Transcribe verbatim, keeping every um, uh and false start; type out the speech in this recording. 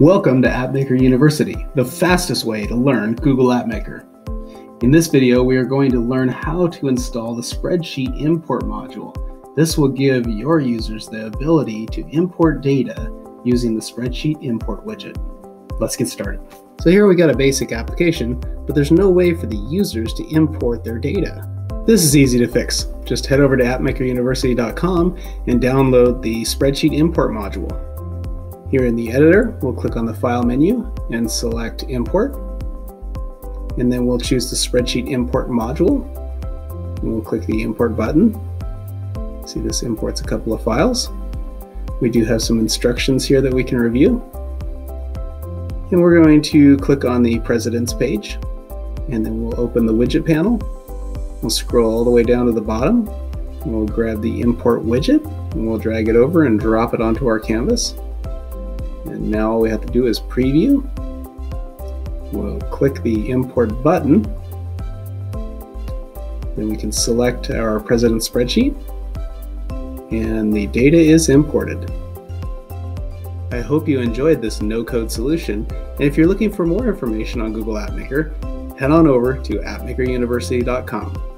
Welcome to App Maker University, the fastest way to learn Google App Maker. In this video, we are going to learn how to install the Spreadsheet Import module. This will give your users the ability to import data using the Spreadsheet Import widget. Let's get started. So here we got a basic application, but there's no way for the users to import their data. This is easy to fix. Just head over to App Maker University dot com and download the Spreadsheet Import module. Here in the editor, we'll click on the File menu and select Import. And then we'll choose the Spreadsheet Import module. And we'll click the Import button. See, this imports a couple of files. We do have some instructions here that we can review. And we're going to click on the Presidents page. And then we'll open the widget panel. We'll scroll all the way down to the bottom. And we'll grab the Import widget. And we'll drag it over and drop it onto our canvas. And now all we have to do is preview. We'll click the Import button. Then we can select our President spreadsheet. And the data is imported. I hope you enjoyed this no-code solution. And if you're looking for more information on Google App Maker, head on over to App Maker University dot com.